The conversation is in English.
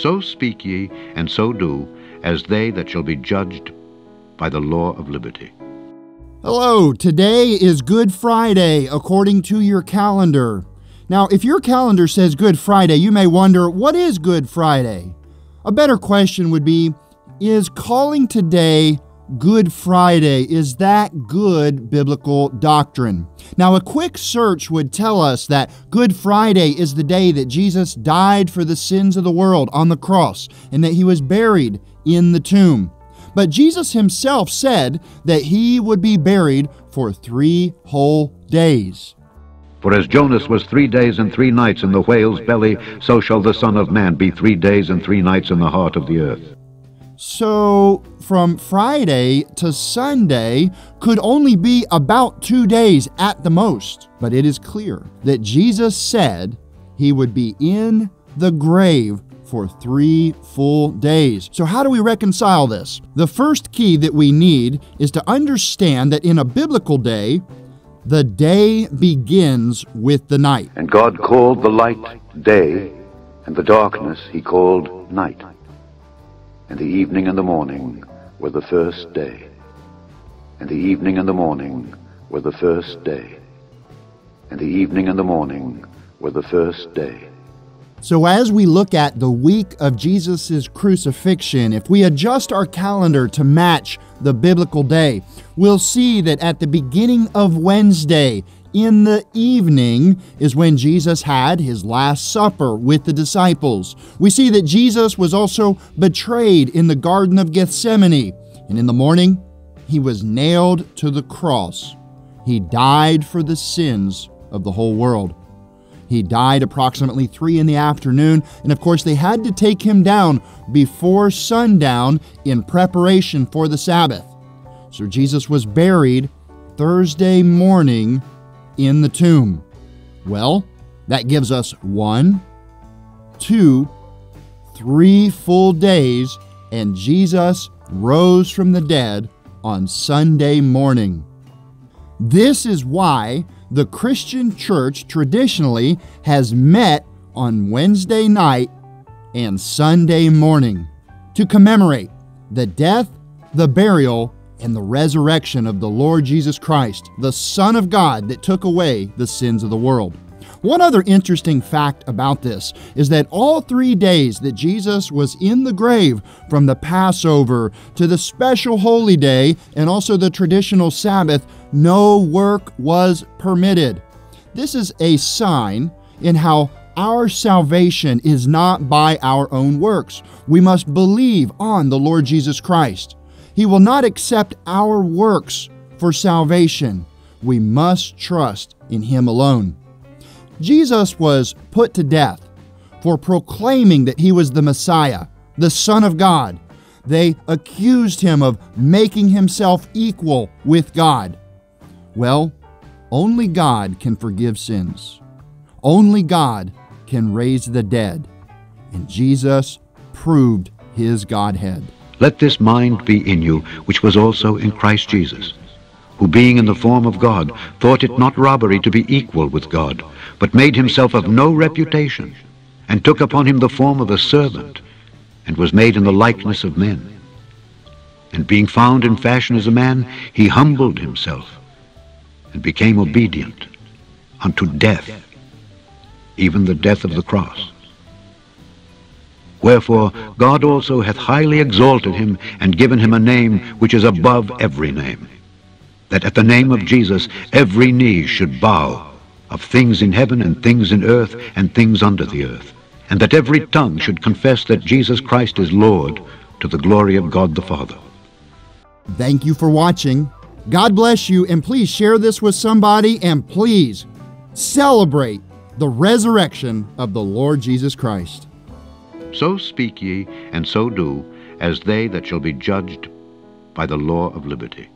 So speak ye, and so do, as they that shall be judged by the law of liberty. Hello, today is Good Friday, according to your calendar. Now, if your calendar says Good Friday, you may wonder, what is Good Friday? A better question would be, is calling today Good Friday? Is that good biblical doctrine? Now, a quick search would tell us that Good Friday is the day that Jesus died for the sins of the world on the cross, and that he was buried in the tomb. But Jesus himself said that he would be buried for 3 whole days. For as Jonas was 3 days and 3 nights in the whale's belly, so shall the Son of Man be 3 days and 3 nights in the heart of the earth. So, from Friday to Sunday could only be about 2 days at the most. But it is clear that Jesus said he would be in the grave for 3 full days. So how do we reconcile this? The first key that we need is to understand that in a biblical day, the day begins with the night. And God called the light day, and the darkness he called night. And the evening and the morning were the first day. And the evening and the morning were the first day. And the evening and the morning were the first day. So as we look at the week of Jesus' crucifixion, if we adjust our calendar to match the biblical day, we'll see that at the beginning of Wednesday, in the evening is when Jesus had his last supper with the disciples. We see that Jesus was also betrayed in the Garden of Gethsemane, and in the morning, he was nailed to the cross. He died for the sins of the whole world. He died approximately 3 in the afternoon, and of course they had to take him down before sundown in preparation for the Sabbath. So Jesus was buried Thursday morning in the tomb. Well, that gives us 1, 2, 3 full days, and Jesus rose from the dead on Sunday morning. This is why the Christian church traditionally has met on Wednesday night and Sunday morning to commemorate the death, the burial, and the resurrection of the Lord Jesus Christ, the Son of God that took away the sins of the world. One other interesting fact about this is that all 3 days that Jesus was in the grave, from the Passover to the special holy day and also the traditional Sabbath, no work was permitted. This is a sign in how our salvation is not by our own works. We must believe on the Lord Jesus Christ. He will not accept our works for salvation. We must trust in Him alone. Jesus was put to death for proclaiming that He was the Messiah, the Son of God. They accused Him of making Himself equal with God. Well, only God can forgive sins. Only God can raise the dead. And Jesus proved His Godhead. Let this mind be in you, which was also in Christ Jesus, who being in the form of God, thought it not robbery to be equal with God, but made himself of no reputation, and took upon him the form of a servant, and was made in the likeness of men. And being found in fashion as a man, he humbled himself, and became obedient unto death, even the death of the cross. Wherefore God also hath highly exalted him, and given him a name which is above every name, that at the name of Jesus every knee should bow, of things in heaven, and things in earth, and things under the earth, and that every tongue should confess that Jesus Christ is Lord, to the glory of God the Father. Thank you for watching. God bless you, and please share this with somebody, and please celebrate the resurrection of the Lord Jesus Christ. So speak ye, and so do, as they that shall be judged by the law of liberty.